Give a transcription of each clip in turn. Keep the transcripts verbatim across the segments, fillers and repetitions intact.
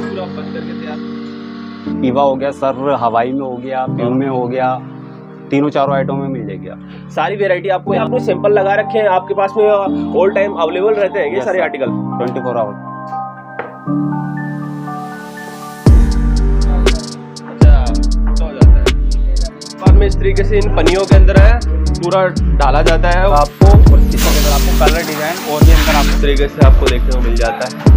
पूरा बंद करके तैयार। ईवा हो गया सर, हवाई में हो गया, प्यू में हो गया, तीनों चारों आइटम में मिल जाएगी आप सारी वेरायटी। आपको आपने सैंपल लगा रखे हैं आपके पास में, ऑल टाइम अवेलेबल रहते हैं ये सारे आर्टिकल ट्वेंटी फोर आवर। अच्छा हो जाता है बाद में इस तरीके से इन पनियों के अंदर है पूरा डाला जाता है आपको, और इसके अंदर आपको कलर डिजाइन और भी अंदर आप इस तरीके से आपको देखने को मिल जाता है।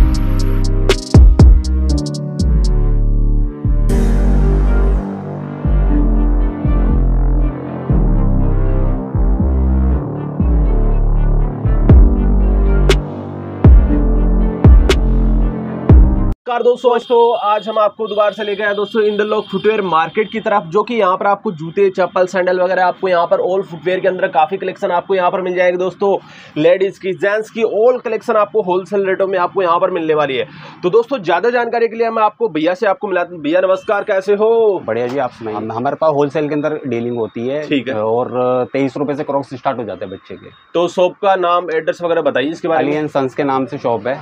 दोस्तों तो आज हम आपको दोबारा से लेकर आए दोस्तों इंद्रलोक फुटवेयर मार्केट की तरफ, जो कि यहाँ पर आपको जूते, चप्पल, सैंडल वगैरह आपको यहाँ पर ऑल फुटवेयर के अंदर काफी कलेक्शन आपको यहाँ पर मिल जाएगा दोस्तों। लेडीज की, जेंट्स की ऑल कलेक्शन आपको होलसेल रेटों में आपको यहाँ पर मिलने वाली है। तो दोस्तों ज्यादा जानकारी के लिए हम आपको भैया से आपको मिला। भैया नमस्कार, कैसे हो? बढ़िया जी, आप सुनाइए। हमारे पास होलसेल के अंदर डीलिंग होती है, ठीक है, और तेईस रुपए से क्रॉक्स स्टार्ट हो जाते हैं बच्चे के। तो शॉप का नाम, एड्रेस वगैरह बताइए इसके बारे में। एलियन सन्स के नाम से शॉप है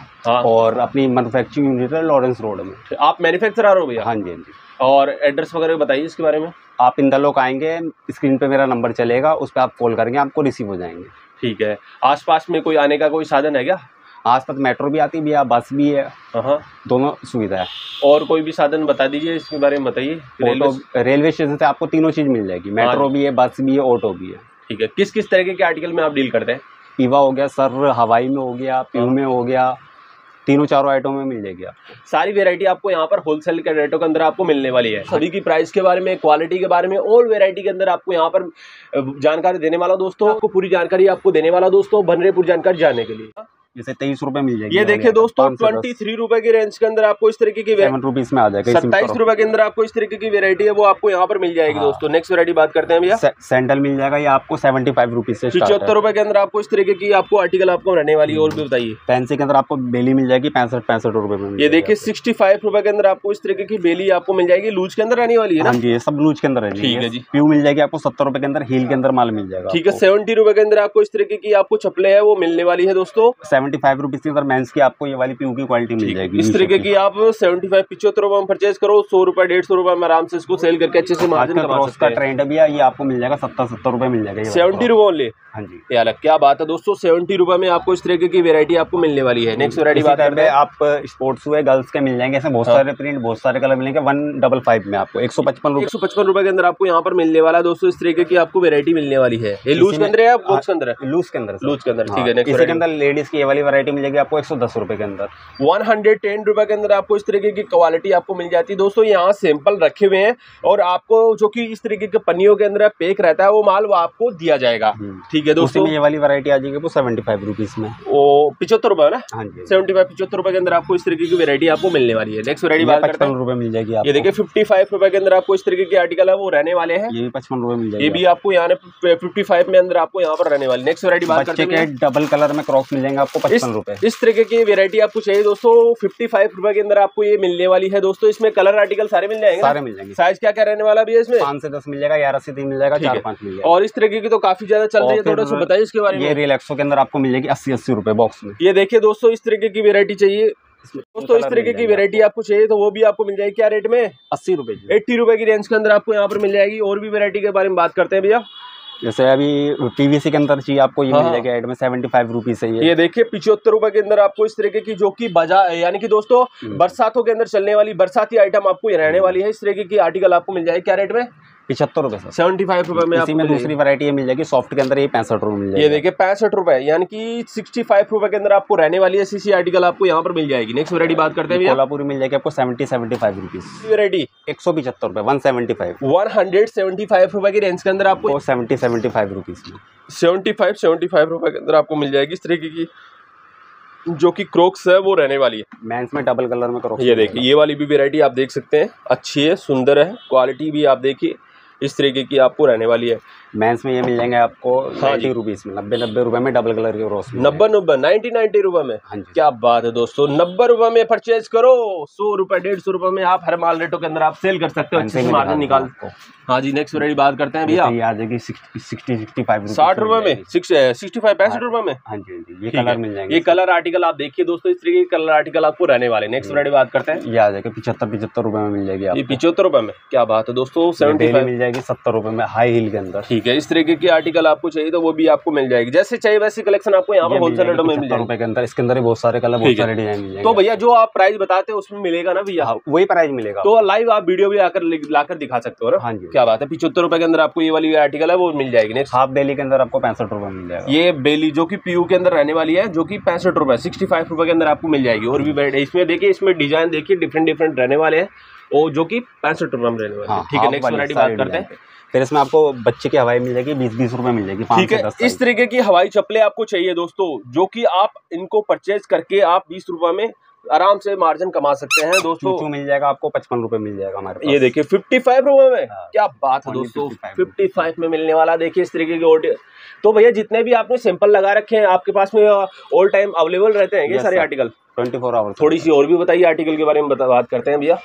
और अपनी मैनुफैक्चरिंग यूनिट है लॉरेंस रोड में। आप मैन्युफैक्चरर हो भैया? हाँ जी, हाँ जी। और एड्रेस वगैरह बताइए इसके बारे में। आप इंद्रलोक आएंगे, स्क्रीन पे मेरा नंबर चलेगा, उस पर आप कॉल करेंगे, आपको रिसीव हो जाएंगे। ठीक है, आसपास में कोई आने का कोई साधन है क्या? आसपास मेट्रो भी आती भी है, बस भी है, दोनों सुविधा है। और कोई भी साधन बता दीजिए इसके बारे में बताइए। रेलवे रेलवे स्टेशन से आपको तीनों चीज़ मिल जाएगी, मेट्रो भी है, बस भी है, ऑटो भी है। ठीक है, किस किस तरीके के आर्टिकल में आप डील करते हैं? ईवा हो गया सर, हवाई में हो गया, प्यू में हो गया, तीनों चारों आइटम में मिल जाएगी आपको सारी वेरायटी। आपको यहाँ पर होलसेल के रेटों के अंदर आपको मिलने वाली है। सभी की प्राइस के बारे में, क्वालिटी के बारे में, ऑल वेरायटी के अंदर आपको यहाँ पर जानकारी देने वाला दोस्तों। आपको पूरी जानकारी आपको देने वाला दोस्तों। बन रहे पूरी जानकारी जानने के लिए जैसे तेईस रुपए मिल जाएगी। ये देखिए दोस्तों ट्वेंटी थ्री रुपए की रेंज के अंदर आपको इस तरीके की रुपीज में आ जाएगा। सत्ताईस रुपए के अंदर आपको इस तरीके की वेरायटी है वो आपको यहाँ पर मिल जाएगी दोस्तों। नेक्स्ट वेरायटी बात करते हैं भैया, सैंडल मिल जाएगा, ये आपको सेवेंटी फाइव रुपीज से पचहत्तर रुपए के अंदर आपको इस तरीके की आपको आर्टिकल आपको रहने वाली है। और भी बताइए। पेंसी के अंदर आपको बेली मिल जाएगी पैंसठ पैंसठ रुपए में। ये देखिए सिक्सटी फाइव रुपए के अंदर आपको इस तरीके की बेली आपको मिल जाएगी, लूज के अंदर रहने वाली है ना जी, सब लूज के अंदर रहने। ठीक है जी। प्यू मिल जाएगी आपको सत्तर रुपए के अंदर, हील के अंदर माल मिल जाएगा। ठीक है, सेवेंटी रुपए के अंदर आपको इस तरीके की आपको चप्पलें है वो मिलने वाली है दोस्तों। पचहत्तर रुपीस की अगर मेंस की आपको ये वाली प्यू की क्वालिटी मिल जाएगी। इस तरीके की आप पचहत्तर पिछहत्तर रुपए में परचेज करो, सौ रुपए डेढ़ सौ रुपए में आराम से इसको सेल करके अच्छे से मार्जिन कमा सकते हैं। ट्रेंड भी है, ये आपको मिल जाएगा सत्तर सत्तर रुपए मिल जाएगा, सेवेंटी रुपए ओनली। हाँ जी, ये अलग क्या बात है दोस्तों, सेवेंटी रुपए में आपको इस तरीके की वेरायटी आपको मिलने वाली है। नेक्स्ट वेरायटी बात करते हैं, आप स्पोर्ट्स हुए गर्ल्स के मिल जाएंगे, इसमें बहुत सारे प्रिंट बहुत सारे कलर मिलेंगे। वन डबल फाइव में आपको एक सौ पचपन एक सौ पचपन रुपए के अंदर आपको यहाँ पर मिलने वाला दोस्तों। इस तरीके की आपको वेरायटी मिलने वाली है। ये लूज के अंदर है, बॉक्स के अंदर, लूज के अंदर, लूज के अंदर। ठीक है, इसके अंदर लेडीज की ये वाली वैरायटी मिल जाएगी आपको एक सौ दस रुपए के अंदर, एक सौ दस रुपए के अंदर आपको इस तरीके की क्वालिटी आपको मिल जाती है दोस्तों। यहाँ सैंपल रखे हुए हैं और आपको जो कि इस तरीके के पन्नियों के अंदर पैक रहता है वो माल वो आपको दिया जाएगा। ठीक है दोस्तों, ये वाली वैरायटी आ जाएगी वो पचहत्तर रुपीस में, वो पचहत्तर रुपए ना। हाँ जी, पचहत्तर पचहत्तर रुपए के अंदर आपको इस तरीके की वैरायटी आपको मिलने वाली है। नेक्स्ट वैरायटी बात करते हैं, पचपन रुपए मिल जाएगी आपको। ये देखिए पचपन रुपए के अंदर आपको इस तरीके के आर्टिकल है वो रहने वाले हैं, ये भी पचपन रुपए मिल जाएगी, ये भी आपको यहाँ पचपन में अंदर आपको यहाँ पर रहने वाली। नेक्स्ट वैरायटी बात करते हैं, डबल कलर में क्रॉक्स मिल जाएंगे आपको पचपन रुपए। इस तरीके की वेरायटी आपको चाहिए दोस्तों, फिफ्टी फाइव रुपए के अंदर आपको ये मिलने वाली है दोस्तों। इसमें कलर आर्टिकल सारे मिल जाएंगे, सारे मिल जाएंगे। साइज क्या क्या रहने वाला भी है इसमें? पाँच से दस मिल जाएगा, ग्यारह से तीन मिल जाएगा, चार पाँच मिल जाएगा। और इस तरीके की तो काफी ज्यादा चल रही है, थोड़ा सा बताइए इसके बारे में। ये रिलैक्सो के अंदर आपको मिल जाएगी अस्सी अस्सी रुपए बॉक्स में। ये देखिए दोस्तों इस तरीके की वेरायटी चाहिए दोस्तों, इस तरीके की वेरायटी आपको चाहिए तो वो भी आपको मिल जाएगी। क्या रेट में? अस्सी रुपए अस्सी रुपए की रेंज के अंदर आपको यहाँ पर मिल जाएगी। और भी वेरायटी के बारे में बात करते हैं भैया, जैसे अभी पीवीसी के अंदर चाहिए आपको ये हाँ। मिल जाएगा एड में सेवेंटी फाइव रुपीज है। ये देखिए पचहत्तर रुपए के अंदर आपको इस तरीके की जो कि बाजार यानी कि दोस्तों बरसातों के अंदर चलने वाली बरसाती आइटम आपको रहने वाली है। इस तरीके की आर्टिकल आपको मिल जाएगी। क्या रेट में? पचहत्तर रुपए सर, सेवेंटी फाइव रुपए में। इसी में दूसरी वैरायटी मिल जाएगी सॉफ्ट के अंदर, ये पैंसठ रुपए मिल जाएगी। ये देखिए पैंसठ रुपए यानी कि सिक्सटी फाइव रुपए के अंदर आपको रहने वाली है। सीसी आर्टिकल आपको यहाँ पर मिल जाएगी। नेक्स्ट वैरायटी बात करते हैं, कोल्हापुरी मिल जाएगी आपको seventy seventy five rupees. Variety एक सौ पचहत्तर रुपए one seventy five one hundred seventy five रुपए की रेंज के अंदर आपको seventy seventy five rupees seventy five seventy five रुपए के अंदर आपको मिल जाएगी। इस तरीके की जो कि क्रोक्स है वो रहने वाली है, मेंस में डबल कलर में क्रोक्स। ये देखिए ये वाली भी वेरायटी आप देख सकते हैं, अच्छी है, सुंदर है, क्वालिटी भी आप देखिए इस तरीके की आपको रहने वाली है। मेंस में ये मिल जाएंगे आपको नाइन्टी रुपीज़ में, नब्बे नब्बे रुपये में डबल कलर के रोज, नब्बे नब्बे नाइन्टी नाइन्टी रुपये में। हाँ जी, क्या बात है दोस्तों, नब्बे रुपये में परचेज करो, सौ रुपये डेढ़ सौ रुपये में आप हर माल रेटों के अंदर आप सेल कर सकते हो, अच्छे से मार्जिन निकाल सकते हो। हाँ जी, नेक्स्ट वैरायटी बात करते हैं भैया, आ जाएगी साठ रुपये में, सिक्सटी फाइव पैंसठ रुपये में। हाँ जी, ये कलर मिल जाएंगे, ये कलर आर्टिकल आप देखिए दोस्तों, इस तरीके के कलर आर्टिकल आपको रहने वाले। नेक्स्ट वैरायटी बात करते हैं, ये आ जाएगा पिछहत्तर पिछहत्तर रुपये में मिल जाएगी आपको, ये पिछहत्तर रुपये में। क्या बात है दोस्तों, सेवेंटी फाइव मिल जाएगी सत्तर रुपये में हाई हील के अंदर। ठीक है, इस तरीके की आर्टिकल आपको चाहिए तो वो भी आपको मिल जाएगी, जैसे चाहिए वैसी कलेक्शन आपको यहाँ पर होलसेल रेटों में मिल जाएगी के अंदर। इसके अंदर बहुत सारे कलर, बहुत सारे डिजाइन मिल जाएंगे। तो भैया जो आप प्राइस बताते हैं उसमें मिलेगा ना भैया? वही प्राइस मिलेगा। तो लाइव आप वीडियो भी आकर लाकर दिखा सकते हो ना? हाँ जी, क्या बात है। पिछहत्तर रुपए के अंदर आपको ये वाली आर्टिकल है वो मिल जाएगी। नेक्स्ट हाफ बेली के अंदर आपको पैंसठ रुपए मिल जाएगा, ये बेली जो की पीयू के अंदर रहने वाली है, जो की पैंसठ रुपए सिक्सटी फाइव रुपए के अंदर आपको मिल जाएगी। और भी इसमें देखिए, इसमें डिजाइन देखिए डिफरेंट डिफरेंट रहने वाले हैं, और जो की पैंसठ रुपए में रहने वाले हैं। ठीक है, नेक्स्ट वैरायटी बात करते हैं, फिर इसमें आपको बच्चे की हवाई मिल जाएगी, बीस बीस रुपए मिल जाएगी। ठीक है, इस तरीके की हवाई चप्पलें आपको चाहिए दोस्तों, जो कि आप इनको परचेज करके आप बीस रुपए में आराम से मार्जिन कमा सकते हैं दोस्तों। चूचू मिल जाएगा आपको पचपन रुपए मिल जाएगा हमारे पास। ये देखिए फिफ्टी फाइव रुपए में, क्या बात है दोस्तों, फिफ्टी फाइव में मिलने वाला। देखिए इस तरीके के ऑर्डर, तो भैया जितने भी आपने सैंपल लगा रखे हैं आपके पास में ऑल टाइम अवेलेबल रहते हैं ये सारे आर्टिकल ट्वेंटी फोर आवर। थोड़ी सी और भी बताइए आर्टिकल के बारे में बात करते हैं भैया।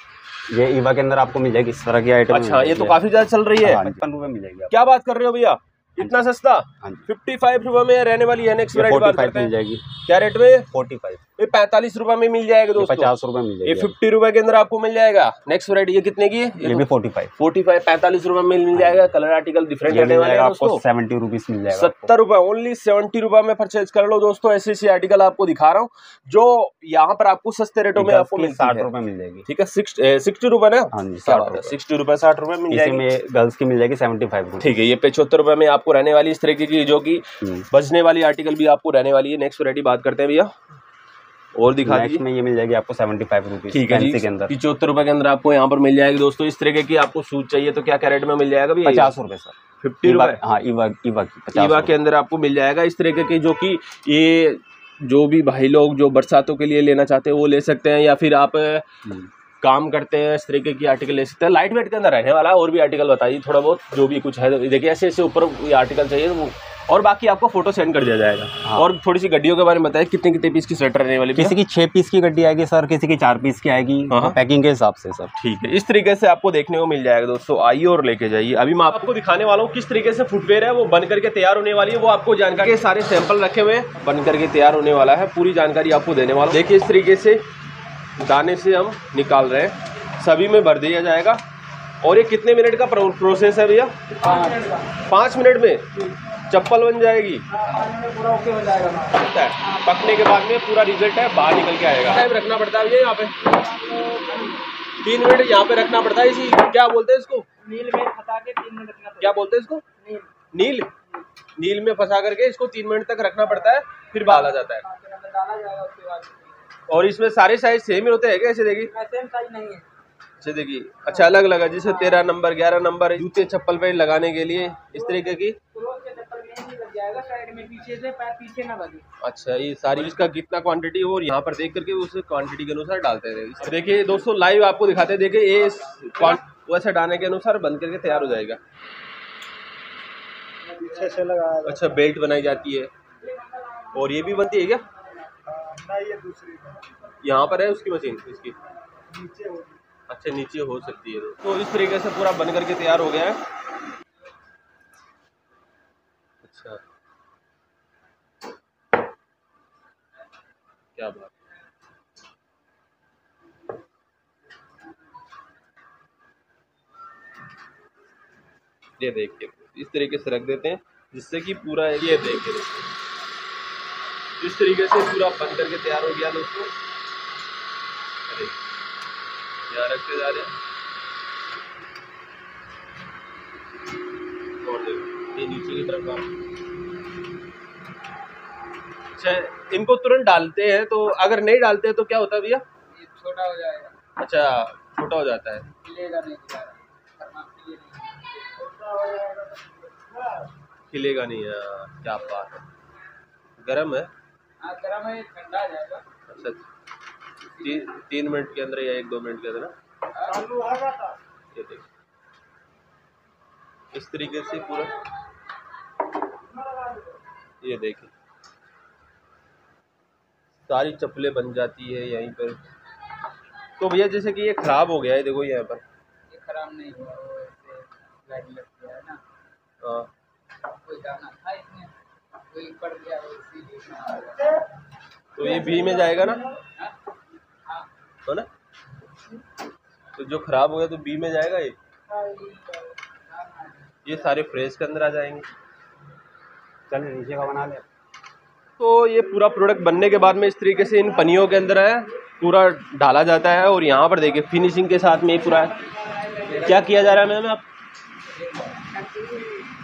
ये ईवा के अंदर आपको मिल जाएगी इस तरह की आइटम। अच्छा, ये तो काफी ज्यादा चल रही है, पचपन रुपए मिल जाएगी। क्या बात कर रहे हो भैया, इतना सस्ता, फिफ्टी फाइव रुपए में रहने वाली है। नेक्स्ट वैरायटी बात करते हैं, मिल जाएगी क्या रेट में? फोर्टी फाइव ये पैंतालीस रुपए में मिल जाएगा दोस्तों, पचास रुपए मिल जाएगी, ये फिफ्टी रुपए के अंदर आपको मिल जाएगा। नेक्स्ट वैरायटी ये कितने की है? ये भी फोर्टी फाइव फोर्टी फाइव पैंतालीस रुपए में मिल जाएगा। कलर आर्टिकल डिफरेंट रहने वाले हैं आपको, सेवेंटी रुपीज मिल जाएगा, सत्तर रुपए ओनली सेवेंटी रुपए में परचेज कर लो दोस्तों। ऐसे ऐसे आर्टिकल आपको दिखा रहा हूँ जो यहाँ पर आपको सस्ते रेटों में आपको साठ रुपए मिल जाएगी। ठीक है, सिक्सटी रुपए ना? सिक्सटी रुपए साठ रुपए मिल जाएगी। गर्ल्स की मिल जाएगी सेवेंटी फाइव। ठीक है, ये पचहत्तर रुपए में आपको रहने वाली इस तरीके की जो कि बजने वाली आर्टिकल भी आपको रहने वाली है। नेक्स्ट वैरायटी बात करते हैं भैया, और दिखा दीजिए। में ये मिल जाएगी आपको सेवेंटी फाइव रुपीज। ठीक है, पिछहत्तर रुपए के अंदर आपको यहाँ पर मिल जाएगी दोस्तों। इस तरीके की आपको सूट चाहिए तो क्या कैरेट में मिल जाएगा? पचास रुपए सर, फिफ्टी रुपए। हाँ, इवा इवा इवा के अंदर आपको मिल जाएगा इस तरीके की, जो कि ये जो भी भाई लोग जो बरसातों के लिए लेना चाहते हैं वो ले सकते हैं, या फिर आप काम करते हैं इस तरीके की आर्टिकल ले सकते हैं। लाइट वेट के अंदर रहने वाला है। और भी आर्टिकल बताइए थोड़ा बहुत, जो भी कुछ है। देखिए ऐसे ऐसे ऊपर ये आर्टिकल चाहिए तो वो, और बाकी आपको फोटो सेंड कर दिया जाएगा। हाँ। और थोड़ी सी गड्डियों के बारे में बताएं, कितने कितने पीस की स्वेटर रहने वाली? किसी की छः पीस की गड्डी आएगी सर, किसी की चार पीस की आएगी। हाँ। पैकिंग के हिसाब से सर। ठीक है, इस तरीके से आपको देखने को मिल जाएगा दोस्तों, आइए और लेके जाइए। अभी मैं आपको दिखाने वाला हूँ किस तरीके से फुटवेयर है वो बन करके तैयार होने वाली है, वो आपको जानकारी के सारे सैंपल रखे हुए हैं, बन करके तैयार होने वाला है, पूरी जानकारी आपको देने वाला। देखिए इस तरीके से दाने से हम निकाल रहे हैं, सभी में भर दिया जाएगा। और ये कितने मिनट का प्रोसेस है भैया? पाँच मिनट में चप्पल बन जाएगी। पूरा ओके हो जाएगा, पकने के बाद में पूरा रिजल्ट है बाहर निकल के आएगा। टाइम रखना पड़ता है भैया यहाँ पे तीन मिनट यहाँ पे रखना पड़ता है। इसी क्या बोलते हैं इसको? नील में फंसा के तीन मिनट रखना। क्या बोलते हैं इसको? नील नील नील में फंसा करके इसको तीन मिनट तक रखना पड़ता है, फिर डाला जाता है। और इसमें सारे साइज सेम ही होते हैं क्या? ऐसे देखिए, सेम साइज नहीं है। अच्छा देखिए, अच्छा अलग लगा, जैसे तेरह नंबर ग्यारह नंबर जूते चप्पल पे लगाने के लिए इस तरीके की। साइड में पीछे से पैर पीछे ना लगे। अच्छा, ये सारी इसका कितना क्वांटिटी हो और यहाँ पर देख करके उस क्वांटिटी के अनुसार डालते हैं। देखिए दोस्तों लाइव आपको दिखाते हैं। देखिए ये वैसे डालने के अनुसार बंद करके तैयार हो जाएगा। पीछे से लगाया। अच्छा, बेल्ट बनाई जाती है और ये भी बनती है क्या? ये दूसरी यहाँ पर है उसकी मशीन, इसकी नीचे हो। अच्छा, नीचे हो सकती है। तो इस तरीके से पूरा बन करके तैयार हो गया है। अच्छा, क्या बात। ये देखिए इस तरीके से रख देते हैं जिससे कि पूरा, ये देखिए इस तरीके से पूरा बन करके तैयार हो गया दोस्तों। अरे यहाँ रखते जा रहे हैं और देखो ये नीचे की तरफ का। अच्छा, इनको तुरंत डालते हैं, तो अगर नहीं डालते हैं तो क्या होता है भैया? ये छोटा हो जाएगा। अच्छा, छोटा हो जाता है। खिलेगा नहीं, खिलेगा नहीं। क्या बात है, गर्म है। गरम है, ठंडा आ जाएगा। अच्छा, ती, तीन मिनट के अंदर या एक दो मिनट के अंदर। ये देखो इस तरीके से पूरा ये देखिए सारी चप्पलें बन जाती है यहीं पर। तो भैया जैसे कि ये ख़राब हो गया है, देखो यहाँ पर ये ख़राब नहीं हुआ है ना, कोई गाना था इसमें कोई पड़ गया इसीलिए। तो ये बी में जाएगा ना, है ना, तो जो ख़राब हो गया तो बी में जाएगा। ये ये सारे फ्रेश के अंदर आ जाएंगे। चल नीचे का बना ले। तो ये पूरा प्रोडक्ट बनने के बाद में इस तरीके से इन पनियों के अंदर है पूरा डाला जाता है। और यहाँ पर देखिए फिनिशिंग के साथ में पूरा क्या किया जा रहा है मैम, आप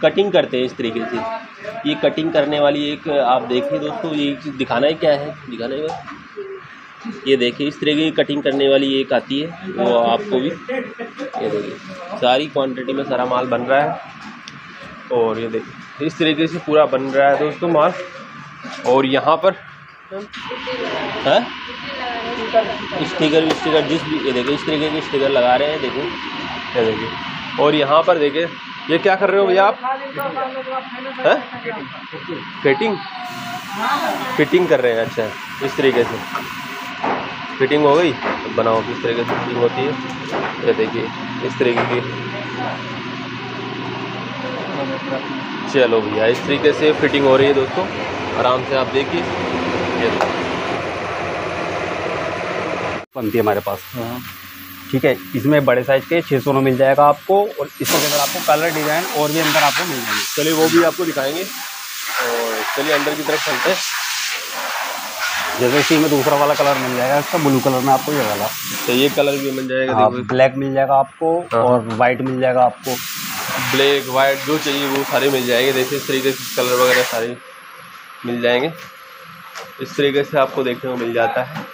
कटिंग करते हैं इस तरीके से। ये कटिंग करने वाली एक आप देखिए दोस्तों, ये चीज़ दिखाना ही क्या है, दिखाना ही है। ये देखिए इस तरीके की कटिंग करने वाली एक आती है, वो आपको भी ये देखिए सारी क्वांटिटी में सारा माल बन रहा है। और ये देखिए इस तरीके से पूरा बन रहा है दोस्तों माल। और यहाँ पर है स्टिकर स्टिकर जिस भी ये देखिए इस तरीके के स्टिकर लगा रहे हैं, देखो ये देखिए। और यहाँ पर देखिए ये क्या कर रहे हो भैया आप, हैं फिटिंग फिटिंग कर रहे हैं। अच्छा इस तरीके से फिटिंग हो गई, बनाओ किस तरीके से फिटिंग होती है। ये देखिए इस तरीके की, चलो भैया इस तरीके से फिटिंग हो रही है दोस्तों, आराम से आप देखिए। बनती है हमारे पास, ठीक है। इसमें बड़े साइज के छः सौ में मिल जाएगा आपको, और इसके अंदर आपको कलर डिज़ाइन और भी अंदर आपको मिल जाएंगे। चलिए वो भी आपको दिखाएंगे, और चलिए अंदर की तरफ चलते हैं। जैसे इसी में दूसरा वाला कलर मिल जाएगा, इसका ब्लू कलर में आपको ये वाला, तो ये कलर भी मिल जाएगा। ब्लैक मिल जाएगा आपको और वाइट मिल जाएगा आपको, ब्लैक वाइट जो चाहिए वो सारे मिल जाएंगे। देखिए इस तरीके से कलर वगैरह सारे मिल जाएंगे, इस तरीके से आपको देखने को मिल जाता है।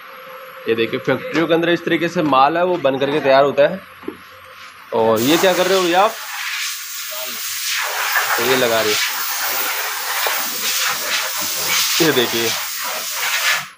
ये देखिए फैक्ट्रियों के अंदर इस तरीके से माल है वो बन करके तैयार होता है। और ये क्या कर रहे हो भैया आप, तो ये लगा रहे हो। ये देखिए